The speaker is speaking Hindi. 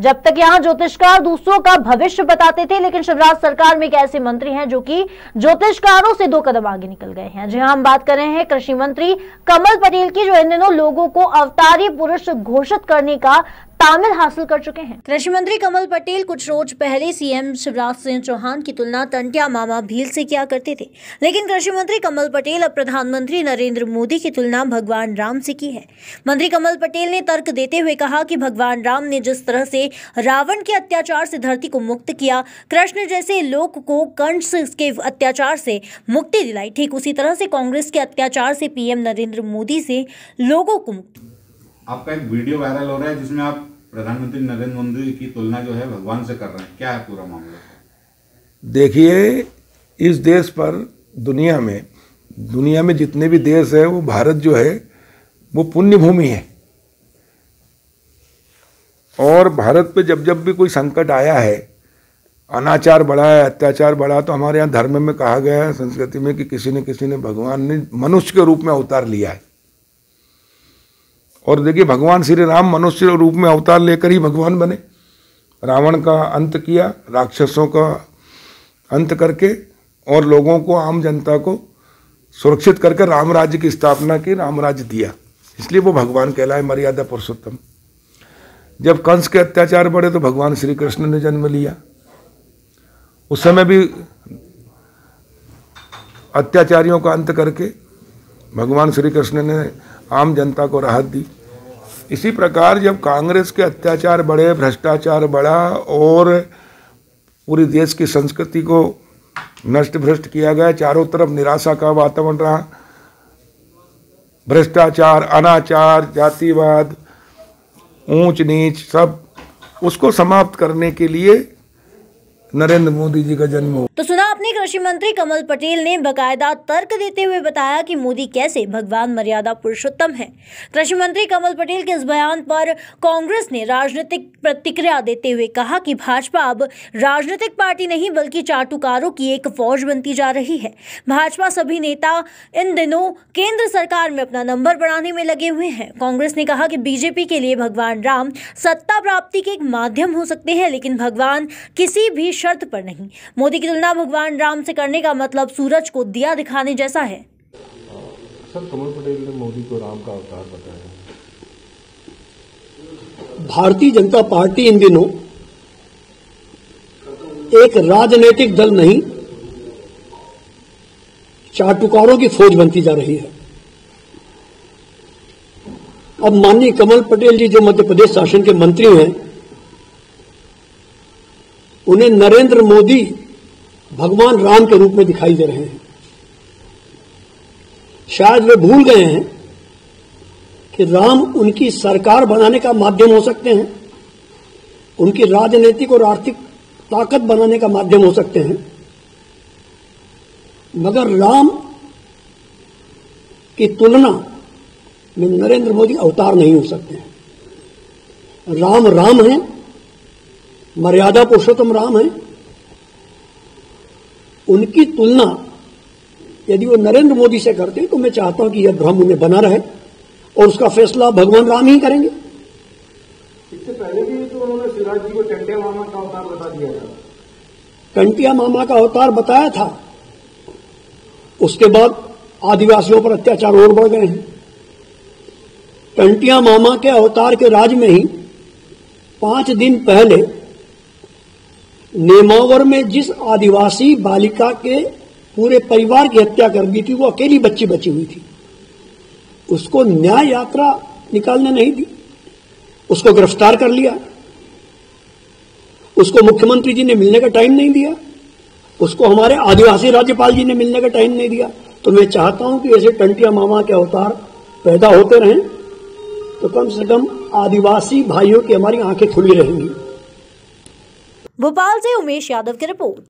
जब तक यहाँ ज्योतिषकार दूसरों का भविष्य बताते थे, लेकिन शिवराज सरकार में एक ऐसे मंत्री हैं जो कि ज्योतिषकारों से दो कदम आगे निकल गए हैं। जी हाँ, हम बात कर रहे हैं कृषि मंत्री कमल पटेल की, जो इन दिनों लोगों को अवतारी पुरुष घोषित करने का तामिल हासिल कर चुके हैं। कृषि मंत्री कमल पटेल कुछ रोज पहले सीएम शिवराज सिंह चौहान की तुलना टंट्या मामा भील से किया करते थे, लेकिन कृषि मंत्री कमल पटेल अब प्रधानमंत्री नरेंद्र मोदी की तुलना भगवान राम से की है। मंत्री कमल पटेल ने तर्क देते हुए कहा कि भगवान राम ने जिस तरह से रावण के अत्याचार से धरती को मुक्त किया, कृष्ण जैसे लोक को कंस के अत्याचार से मुक्ति दिलाई, ठीक उसी तरह से कांग्रेस के अत्याचार से पीएम नरेंद्र मोदी से लोगों को मुक्ति। आपका एक वीडियो वायरल हो रहा है जिसमें आप प्रधानमंत्री नरेंद्र मोदी की तुलना जो है भगवान से कर रहे हैं, क्या है पूरा मामला? देखिए, इस देश पर दुनिया में जितने भी देश है, वो भारत जो है वो पुण्य भूमि है। और भारत पे जब जब भी कोई संकट आया है, अनाचार बढ़ा है, अत्याचार बढ़ा, तो हमारे यहाँ धर्म में कहा गया है, संस्कृति में, कि किसी ने भगवान ने मनुष्य के रूप में अवतार लिया है। और देखिए, भगवान श्री राम मनुष्य रूप में अवतार लेकर ही भगवान बने। रावण का अंत किया, राक्षसों का अंत करके, और लोगों को, आम जनता को सुरक्षित करके राम राज्य की स्थापना की, राम राज्य दिया। इसलिए वो भगवान कहलाए, मर्यादा पुरुषोत्तम। जब कंस के अत्याचार बढ़े तो भगवान श्री कृष्ण ने जन्म लिया। उस समय भी अत्याचारियों का अंत करके भगवान श्री कृष्ण ने आम जनता को राहत दी। इसी प्रकार जब कांग्रेस के अत्याचार बढ़े, भ्रष्टाचार बढ़ा और पूरी देश की संस्कृति को नष्ट भ्रष्ट किया गया, चारों तरफ निराशा का वातावरण रहा, भ्रष्टाचार, अनाचार, जातिवाद, ऊंच नीच, सब उसको समाप्त करने के लिए नरेंद्र मोदी जी का जन्म हो। तो सुना आपने, कृषि मंत्री कमल पटेल ने बकायदा तर्क देते हुए बताया कि मोदी कैसे भगवान मर्यादा पुरुषोत्तम है। कृषि मंत्री कमल पटेल के इस बयान पर कांग्रेस ने राजनीतिक प्रतिक्रिया देते हुए कहा कि भाजपा अब राजनीतिक पार्टी नहीं बल्कि चाटुकारों की एक फौज बनती जा रही है। भाजपा सभी नेता इन दिनों केंद्र सरकार में अपना नंबर बढ़ाने में लगे हुए हैं। कांग्रेस ने कहा कि बीजेपी के लिए भगवान राम सत्ता प्राप्ति के एक माध्यम हो सकते हैं, लेकिन भगवान किसी भी शर्त पर नहीं। मोदी की तुलना भगवान राम से करने का मतलब सूरज को दिया दिखाने जैसा है। सर, कमल पटेल ने मोदी को राम का अवतार बताया। भारतीय जनता पार्टी इन दिनों एक राजनीतिक दल नहीं, चाटुकारों की फौज बनती जा रही है। अब माननीय कमल पटेल जी जो मध्य प्रदेश शासन के मंत्री हैं, उन्हें नरेंद्र मोदी भगवान राम के रूप में दिखाई दे रहे हैं। शायद वे भूल गए हैं कि राम उनकी सरकार बनाने का माध्यम हो सकते हैं, उनकी राजनीतिक और आर्थिक ताकत बनाने का माध्यम हो सकते हैं, मगर राम की तुलना में नरेंद्र मोदी अवतार नहीं हो सकते हैं। राम राम है, मर्यादा पुरुषोत्तम राम है। उनकी तुलना यदि वो नरेंद्र मोदी से करते हैं तो मैं चाहता हूं कि यह भ्रम उन्हें बना रहे और उसका फैसला भगवान राम ही करेंगे। इससे पहले भी तो उन्होंने शिवराज जी को टंट्या मामा का अवतार बता दिया था। टंट्या मामा का अवतार बताया था, उसके बाद आदिवासियों पर अत्याचार और बढ़ गए हैं। टंट्या मामा के अवतार के राज में ही 5 दिन पहले नेमावर में जिस आदिवासी बालिका के पूरे परिवार की हत्या कर दी थी, वो अकेली बच्ची बची हुई थी, उसको न्याय यात्रा निकालने नहीं दी, उसको गिरफ्तार कर लिया, उसको मुख्यमंत्री जी ने मिलने का टाइम नहीं दिया, उसको हमारे आदिवासी राज्यपाल जी ने मिलने का टाइम नहीं दिया। तो मैं चाहता हूं कि ऐसे टंट्या मामा के अवतार पैदा होते रहें तो कम से कम आदिवासी भाइयों की हमारी आंखें खुली रहेंगी। भोपाल से उमेश यादव की रिपोर्ट।